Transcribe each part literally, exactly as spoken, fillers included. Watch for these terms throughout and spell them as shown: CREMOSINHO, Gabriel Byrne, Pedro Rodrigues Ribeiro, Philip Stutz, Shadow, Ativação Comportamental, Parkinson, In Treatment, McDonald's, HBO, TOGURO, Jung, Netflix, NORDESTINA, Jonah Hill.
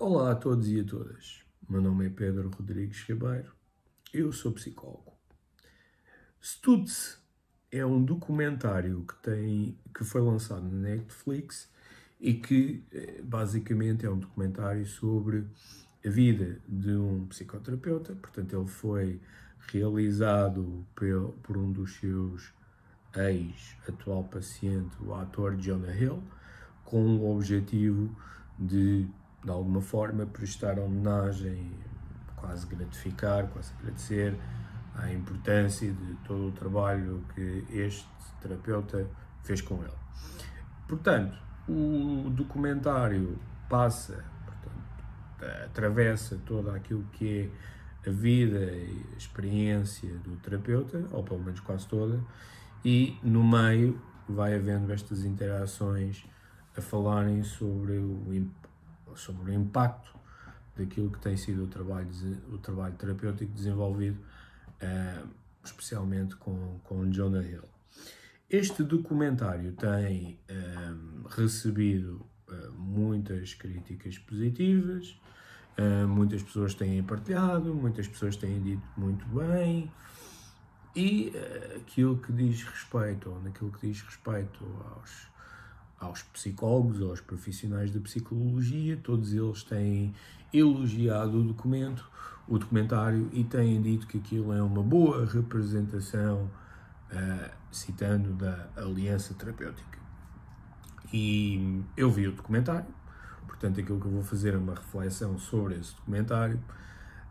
Olá a todos e a todas. Meu nome é Pedro Rodrigues Ribeiro. Eu sou psicólogo. Stutz é um documentário que, tem, que foi lançado na Netflix e que basicamente é um documentário sobre a vida de um psicoterapeuta. Portanto, ele foi realizado por um dos seus ex-atual paciente, o ator Jonah Hill, com o objetivo de, de alguma forma, prestar homenagem, quase gratificar, quase agradecer a importância de todo o trabalho que este terapeuta fez com ele. Portanto, o documentário passa, portanto, atravessa todo aquilo que é a vida e a experiência do terapeuta, ou pelo menos quase toda, e no meio vai havendo estas interações a falarem sobre o, sobre o impacto daquilo que tem sido o trabalho, o trabalho terapêutico desenvolvido, uh, especialmente com, com Jonah Hill. Este documentário tem um, recebido uh, muitas críticas positivas, uh, muitas pessoas têm partilhado, muitas pessoas têm dito muito bem, e uh, aquilo que diz respeito, ou naquilo que diz respeito aos aos psicólogos, aos profissionais da psicologia, todos eles têm elogiado o documento, o documentário, e têm dito que aquilo é uma boa representação, uh, citando, da aliança terapêutica. E eu vi o documentário, portanto aquilo que eu vou fazer é uma reflexão sobre esse documentário.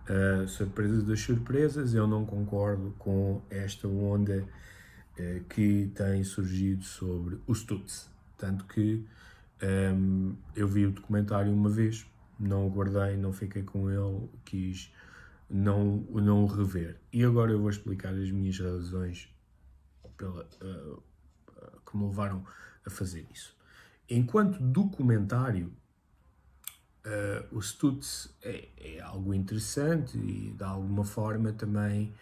Uh, surpresa das surpresas, eu não concordo com esta onda uh, que tem surgido sobre o Stutz. Tanto que um, eu vi o documentário uma vez, não o guardei, não fiquei com ele, quis não, não o rever. E agora eu vou explicar as minhas razões pela, uh, que me levaram a fazer isso. Enquanto documentário, uh, o Stutz é, é algo interessante e de alguma forma também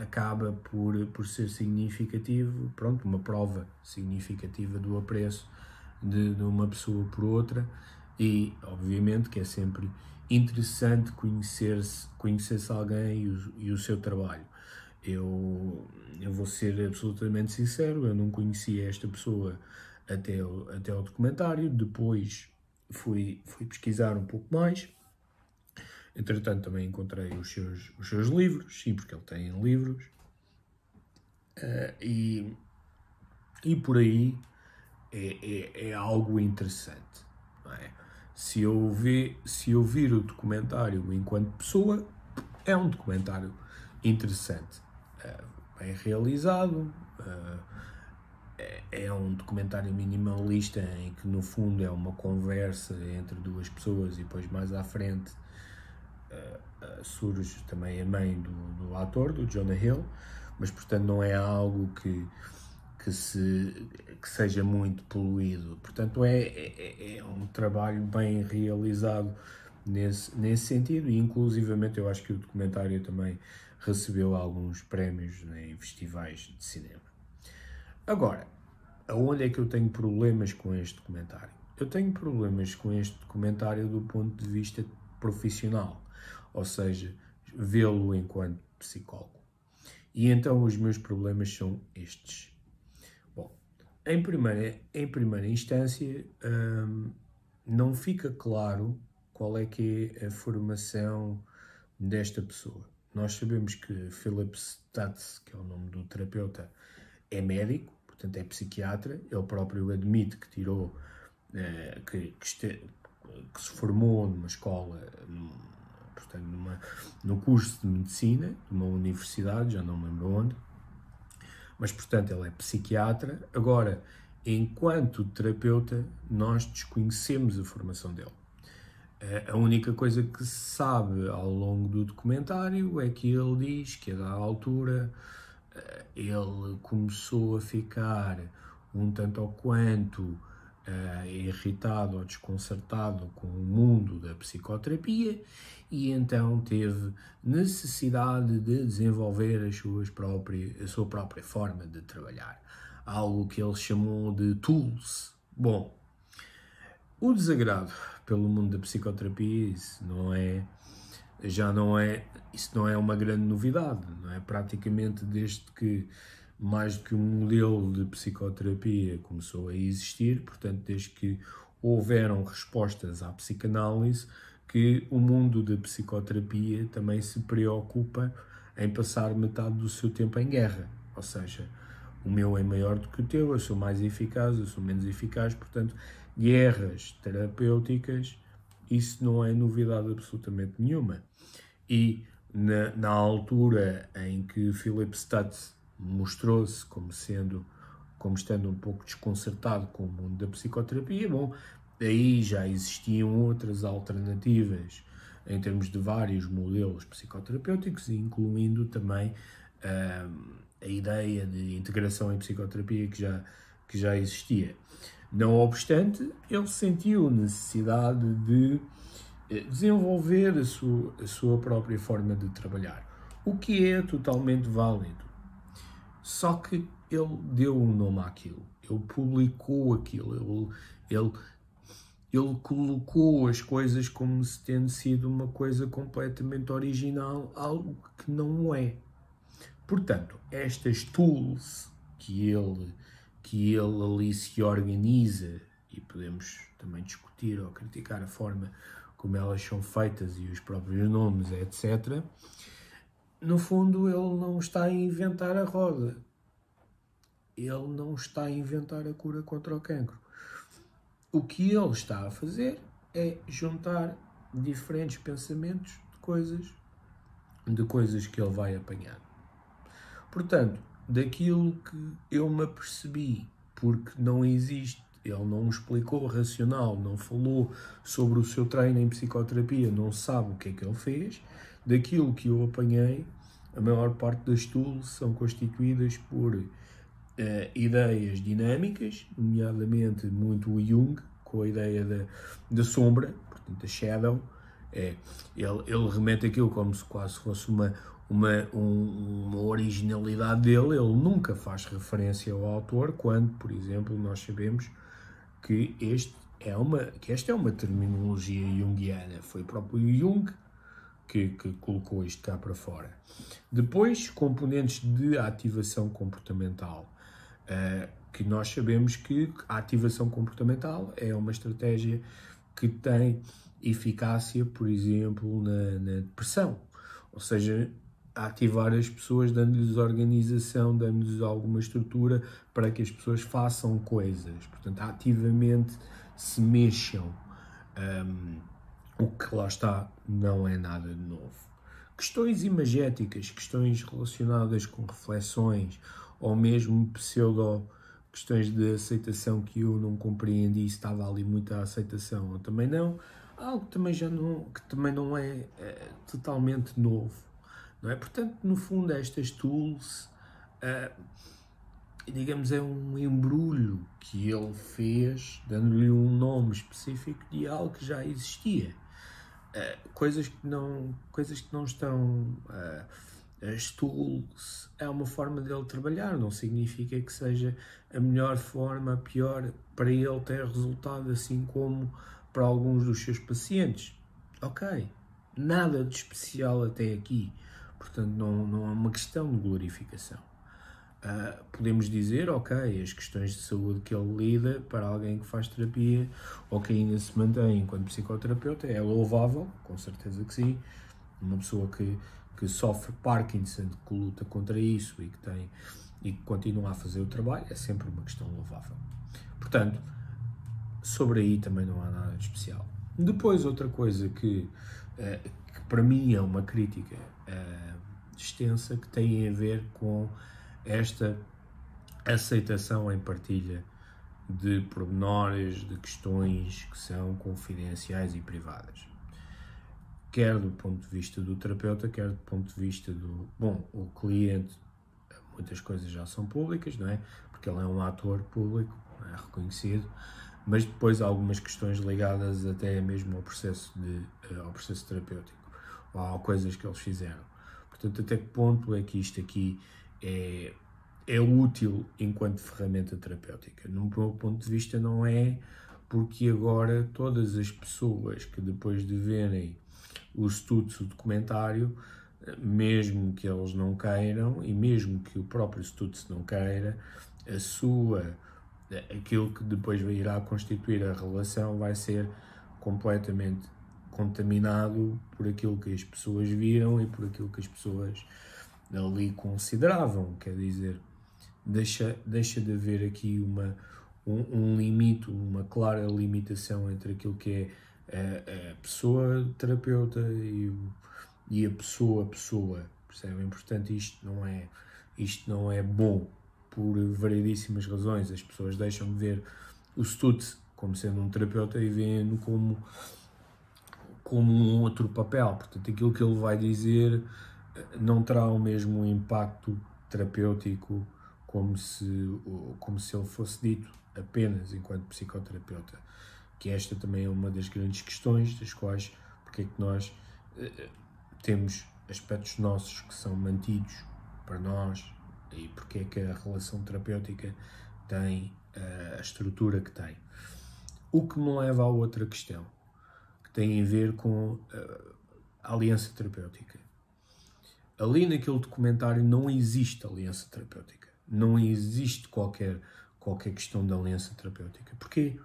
acaba por, por ser significativo, pronto, uma prova significativa do apreço de, de uma pessoa por outra, e obviamente que é sempre interessante conhecer-se, conhecer-se alguém e o, e o seu trabalho. Eu, eu vou ser absolutamente sincero, eu não conhecia esta pessoa até o, até o documentário, depois fui, fui pesquisar um pouco mais. Entretanto, também encontrei os seus, os seus livros, sim, porque ele tem livros, uh, e, e por aí é, é, é algo interessante. Não é? Se, eu vi, se eu vir o documentário enquanto pessoa, é um documentário interessante, uh, bem realizado, uh, é, é um documentário minimalista em que, no fundo, é uma conversa entre duas pessoas e depois, mais à frente, Uh, uh, surge também a mãe do, do ator, do Jonah Hill, mas portanto não é algo que, que, se, que seja muito poluído. Portanto é, é, é um trabalho bem realizado nesse, nesse sentido, e inclusivamente eu acho que o documentário também recebeu alguns prémios, né, em festivais de cinema. Agora, aonde é que eu tenho problemas com este documentário? Eu tenho problemas com este documentário do ponto de vista profissional, ou seja, vê-lo enquanto psicólogo. E então os meus problemas são estes. Bom, em primeira, em primeira instância, hum, não fica claro qual é que é a formação desta pessoa. Nós sabemos que Philip Stutz, que é o nome do terapeuta, é médico, portanto é psiquiatra. Ele próprio admite que tirou, uh, que, que, este, que se formou numa escola, num, portanto, numa, no curso de medicina, numa universidade, já não me lembro onde, mas, portanto, ele é psiquiatra. Agora, enquanto terapeuta, nós desconhecemos a formação dele. A única coisa que se sabe ao longo do documentário é que ele diz que, a dada altura, ele começou a ficar um tanto ou quanto Uh, irritado ou desconcertado com o mundo da psicoterapia, e então teve necessidade de desenvolver as suas próprias, a sua própria forma de trabalhar, algo que ele chamou de tools. Bom, O desagrado pelo mundo da psicoterapia, isso não é, já não é, isso não é uma grande novidade, não é? Praticamente desde que mais do que um modelo de psicoterapia começou a existir, portanto, desde que houveram respostas à psicanálise, que o mundo da psicoterapia também se preocupa em passar metade do seu tempo em guerra, ou seja, o meu é maior do que o teu, eu sou mais eficaz, eu sou menos eficaz, portanto, guerras terapêuticas, isso não é novidade absolutamente nenhuma. E na, na altura em que Philip Stutz mostrou-se como sendo, como estando um pouco desconcertado com o mundo da psicoterapia, bom, aí já existiam outras alternativas em termos de vários modelos psicoterapêuticos, incluindo também hum, a ideia de integração em psicoterapia que já, que já existia. Não obstante, ele sentiu necessidade de desenvolver a sua, a sua própria forma de trabalhar, o que é totalmente válido. Só que ele deu um nome àquilo, ele publicou aquilo, ele, ele, ele colocou as coisas como se tendo sido uma coisa completamente original, algo que não é. Portanto, estas tools que ele, que ele ali se organiza, e podemos também discutir ou criticar a forma como elas são feitas e os próprios nomes, etcétera, no fundo, ele não está a inventar a roda. Ele não está a inventar a cura contra o cancro. O que ele está a fazer é juntar diferentes pensamentos de coisas, de coisas que ele vai apanhar. Portanto, daquilo que eu me apercebi, porque não existe, ele não explicou racional, não falou sobre o seu treino em psicoterapia, não sabe o que é que ele fez, daquilo que eu apanhei, a maior parte das tools são constituídas por uh, ideias dinâmicas, nomeadamente muito o Jung, com a ideia da, da sombra, portanto a Shadow, é, ele, ele remete aquilo como se quase fosse uma... Uma, um, uma originalidade dele, ele nunca faz referência ao autor, quando, por exemplo, nós sabemos que, este é uma, que esta é uma terminologia junguiana, foi o próprio Jung que, que colocou isto cá para fora. Depois, componentes de ativação comportamental, uh, que nós sabemos que a ativação comportamental é uma estratégia que tem eficácia, por exemplo, na, na depressão, ou seja, ativar as pessoas, dando-lhes organização, dando-lhes alguma estrutura para que as pessoas façam coisas, portanto, ativamente se mexam, um, o que lá está não é nada de novo. Questões imagéticas, questões relacionadas com reflexões, ou mesmo pseudo questões de aceitação que eu não compreendi, estava ali muita aceitação ou também não, algo que também, já não, que também não é, é totalmente novo. Não é? Portanto, no fundo, estas tools, ah, digamos, é um embrulho que ele fez, dando-lhe um nome específico de algo que já existia. Ah, coisas que não, coisas que não estão... Ah, as tools é uma forma dele trabalhar, não significa que seja a melhor forma, a pior, para ele ter resultado, assim como para alguns dos seus pacientes. Ok, nada de especial até aqui, portanto não, não é uma questão de glorificação. Uh, podemos dizer, ok, as questões de saúde que ele lida para alguém que faz terapia ou que ainda se mantém enquanto psicoterapeuta é louvável, com certeza que sim, uma pessoa que, que sofre Parkinson, que luta contra isso e que, tem, e que continua a fazer o trabalho, é sempre uma questão louvável. Portanto, sobre aí também não há nada de especial. Depois, outra coisa que, uh, que para mim é uma crítica uh, extensa, que tem a ver com esta aceitação em partilha de pormenores, de questões que são confidenciais e privadas. Quer do ponto de vista do terapeuta, quer do ponto de vista do... Bom, o cliente, muitas coisas já são públicas, não é? Porque ele é um ator público, é reconhecido. Mas depois há algumas questões ligadas até mesmo ao processo, de, ao processo terapêutico, ou a coisas que eles fizeram. Portanto, até que ponto é que isto aqui é, é útil enquanto ferramenta terapêutica? No meu ponto de vista não é, porque agora todas as pessoas que depois de verem o Stutz, o documentário, mesmo que eles não queiram e mesmo que o próprio Stutz não queira, a sua, aquilo que depois irá constituir a relação vai ser completamente contaminado por aquilo que as pessoas viram e por aquilo que as pessoas ali consideravam. Quer dizer, deixa, deixa de haver aqui uma, um, um limite, uma clara limitação entre aquilo que é a, a pessoa terapeuta e, o, e a pessoa pessoa, percebem? Portanto, isto não é, isto não é bom por variedíssimas razões. As pessoas deixam de ver o Stutz como sendo um terapeuta e veem-no como como um outro papel. Portanto, aquilo que ele vai dizer não terá o mesmo impacto terapêutico como se, como se ele fosse dito apenas enquanto psicoterapeuta, que esta também é uma das grandes questões das quais, porque é que nós eh, temos aspectos nossos que são mantidos para nós e porque é que a relação terapêutica tem eh, a estrutura que tem. O que me leva a outra questão, que tem a ver com eh, a aliança terapêutica. Ali naquele documentário não existe aliança terapêutica. Não existe qualquer, qualquer questão de aliança terapêutica. Porquê?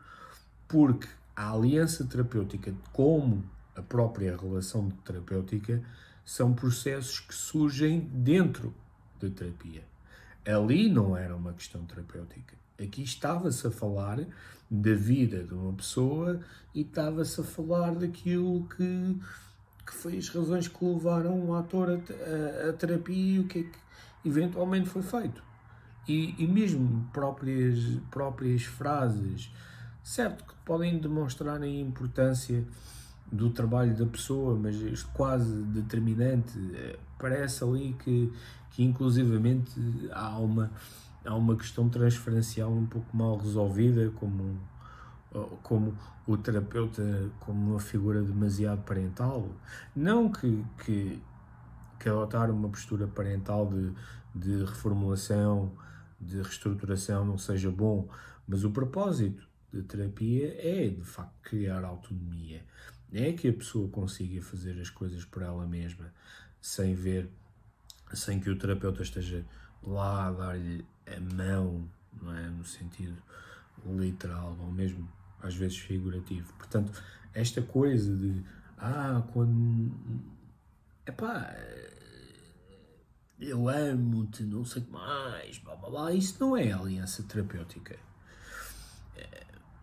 Porque a aliança terapêutica, como a própria relação terapêutica, são processos que surgem dentro da terapia. Ali não era uma questão terapêutica. Aqui estava-se a falar da vida de uma pessoa e estava-se a falar daquilo que... que foi as razões que levaram o ator a, a, a terapia e o que é que eventualmente foi feito. E, e mesmo próprias, próprias frases, certo que podem demonstrar a importância do trabalho da pessoa, mas isto quase determinante, parece ali que, que inclusivamente há uma, há uma questão transferencial um pouco mal resolvida, como... como o terapeuta como uma figura demasiado parental. Não que, que, que adotar uma postura parental de, de reformulação, de reestruturação não seja bom, mas o propósito da terapia é, de facto, criar autonomia. É que a pessoa consiga fazer as coisas por ela mesma, sem ver, sem que o terapeuta esteja lá a dar-lhe a mão, não é? No sentido literal, ou mesmo às vezes figurativo. Portanto, esta coisa de ah, quando epá, eu amo-te, não sei o que mais, blá blá blá, isso não é aliança terapêutica.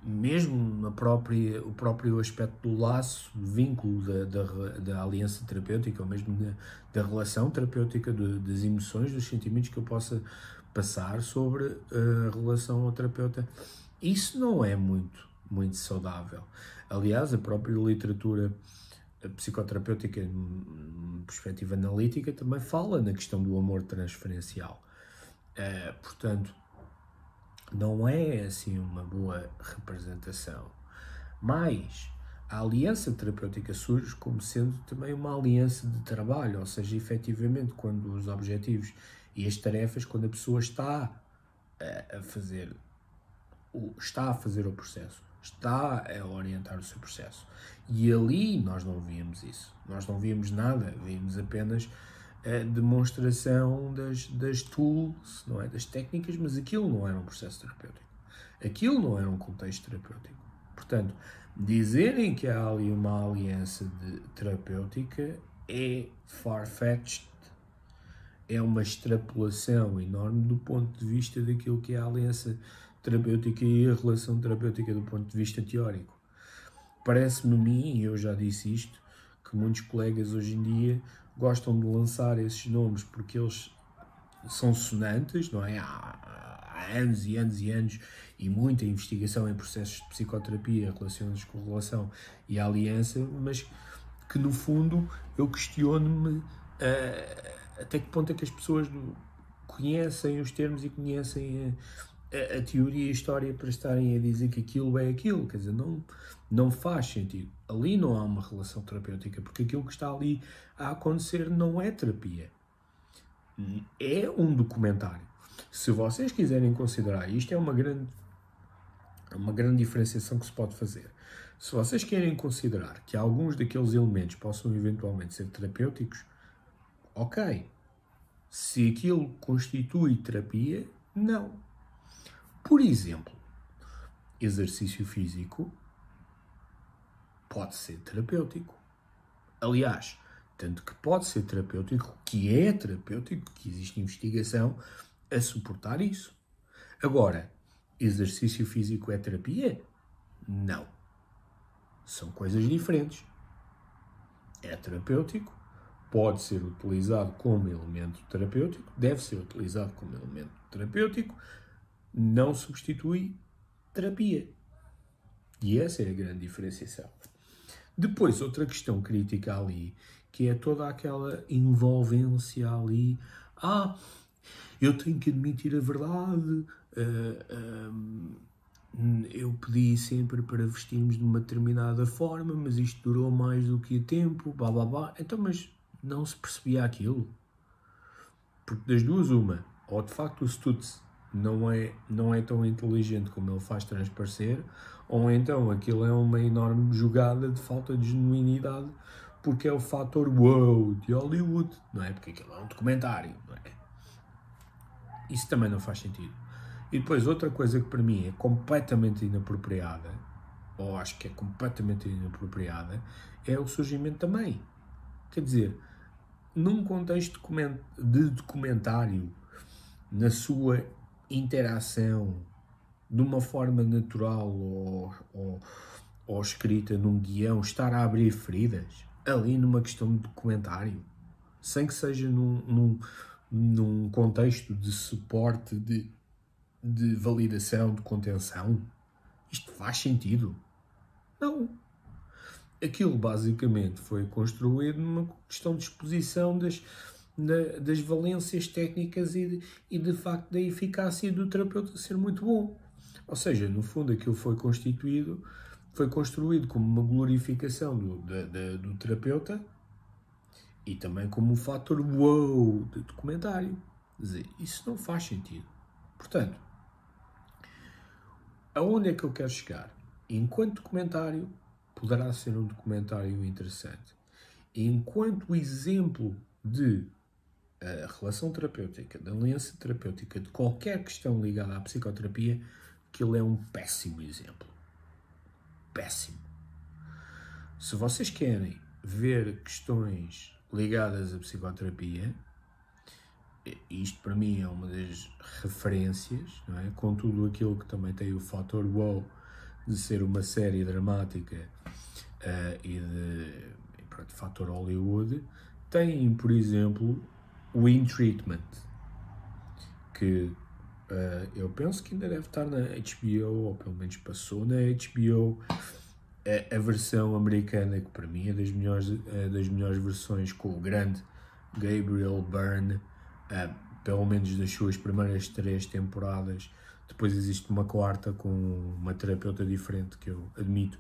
Mesmo a própria, o próprio aspecto do laço, do vínculo da, da, da aliança terapêutica, ou mesmo da, da relação terapêutica, do, das emoções, dos sentimentos que eu possa passar sobre a relação ao terapeuta, isso não é muito, muito saudável. Aliás, a própria literatura psicoterapêutica, em perspectiva analítica, também fala na questão do amor transferencial. Uh, portanto, não é assim uma boa representação. Mas a aliança terapêutica surge como sendo também uma aliança de trabalho, ou seja, efetivamente, quando os objetivos e as tarefas, quando a pessoa está a fazer o, está a fazer o processo, está a orientar o seu processo. E ali nós não víamos isso, nós não víamos nada, víamos apenas a demonstração das, das tools, não é? Das técnicas, mas aquilo não era um processo terapêutico, aquilo não era um contexto terapêutico. Portanto, dizerem que há ali uma aliança de terapêutica é far-fetched, é uma extrapolação enorme do ponto de vista daquilo que é a aliança terapêutica e a relação terapêutica do ponto de vista teórico. Parece-me a mim, e eu já disse isto, que muitos colegas hoje em dia gostam de lançar esses nomes porque eles são sonantes, não é? Há anos e anos e anos e muita investigação em processos de psicoterapia relacionados com relação e a aliança, mas que no fundo eu questiono-me uh, até que ponto é que as pessoas conhecem os termos e conhecem a, a, a teoria e a história para estarem a dizer que aquilo é aquilo. Quer dizer, não, não faz sentido. Ali não há uma relação terapêutica, porque aquilo que está ali a acontecer não é terapia. É um documentário. Se vocês quiserem considerar, isto é uma grande É uma grande diferenciação que se pode fazer. Se vocês querem considerar que alguns daqueles elementos possam eventualmente ser terapêuticos, ok. Se aquilo constitui terapia, não. Por exemplo, exercício físico pode ser terapêutico. Aliás, tanto que pode ser terapêutico, que é terapêutico, que existe investigação a suportar isso. Agora, exercício físico é terapia? Não. São coisas diferentes. É terapêutico, pode ser utilizado como elemento terapêutico, deve ser utilizado como elemento terapêutico, não substitui terapia. E essa é a grande diferenciação. Depois, outra questão crítica ali, que é toda aquela envolvência ali. Ah, eu tenho que admitir a verdade. Uh, uh, eu pedi sempre para vestirmos de uma determinada forma, mas isto durou mais do que o tempo, blá blá blá. Então, mas não se percebia aquilo. Porque das duas, uma. Ou de facto o Stutz não é, não é tão inteligente como ele faz transparecer, ou então aquilo é uma enorme jogada de falta de genuinidade, porque é o fator wow de Hollywood, não é? Porque aquilo é um documentário, não é? Isso também não faz sentido. E depois, outra coisa que para mim é completamente inapropriada, ou acho que é completamente inapropriada, é o surgimento também. Quer dizer, num contexto de documentário, na sua interação, de uma forma natural ou, ou, ou escrita num guião, estar a abrir feridas, ali numa questão de documentário, sem que seja num, num, num contexto de suporte, de, de validação, de contenção. Isto faz sentido? Não. Aquilo basicamente foi construído numa questão de exposição das... Da, das valências técnicas e de, e de facto da eficácia do terapeuta ser muito bom. Ou seja, no fundo aquilo foi constituído, foi construído como uma glorificação do, da, da, do terapeuta e também como um fator wow de documentário. Quer dizer, isso não faz sentido. Portanto, aonde é que eu quero chegar? Enquanto documentário, poderá ser um documentário interessante. Enquanto exemplo de a relação terapêutica, da aliança terapêutica, de qualquer questão ligada à psicoterapia, que ele é um péssimo exemplo. Péssimo. Se vocês querem ver questões ligadas à psicoterapia, isto para mim é uma das referências, não é? Com tudo aquilo que também tem o fator wow de ser uma série dramática uh, e de, de fator Hollywood, tem, por exemplo, o In Treatment, que uh, eu penso que ainda deve estar na H B O, ou pelo menos passou na H B O, a, a versão americana, que para mim é das melhores, uh, das melhores versões, com o grande Gabriel Byrne, uh, pelo menos das suas primeiras três temporadas. Depois existe uma quarta com uma terapeuta diferente, que eu admito,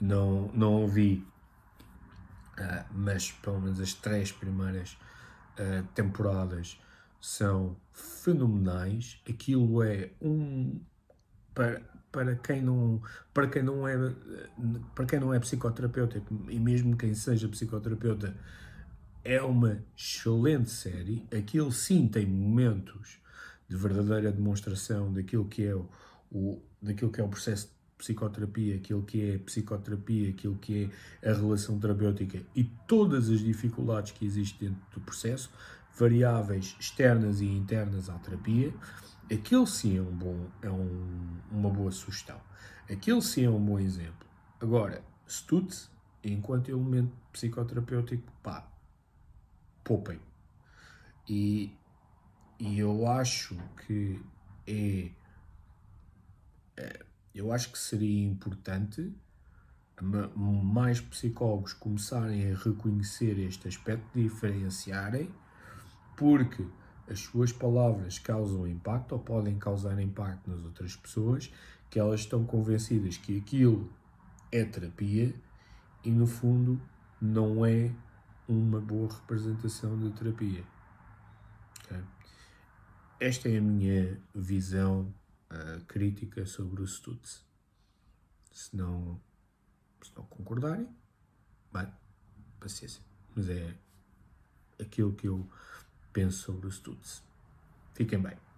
não, não ouvi, uh, mas pelo menos as três primeiras Uh, temporadas são fenomenais. Aquilo é um para, para quem não para quem não é para quem não é psicoterapeuta, e mesmo quem seja psicoterapeuta, é uma excelente série. Aquilo sim tem momentos de verdadeira demonstração daquilo que é o, o daquilo que é o processo de psicoterapia, aquilo que é psicoterapia, aquilo que é a relação terapêutica e todas as dificuldades que existem dentro do processo, variáveis externas e internas à terapia. Aquilo sim é, um bom, é um, uma boa sugestão. Aquilo sim é um bom exemplo. Agora, Stutz, enquanto elemento psicoterapêutico, pá, poupem. E, e eu acho que é... é Eu acho que seria importante mais psicólogos começarem a reconhecer este aspecto, diferenciarem, porque as suas palavras causam impacto ou podem causar impacto nas outras pessoas, que elas estão convencidas que aquilo é terapia e, no fundo, não é uma boa representação de terapia. Okay? Esta é a minha visão Uh, crítica sobre o Stutz. Se não, se não concordarem, bem, paciência. Mas é aquilo que eu penso sobre o Stutz. Fiquem bem.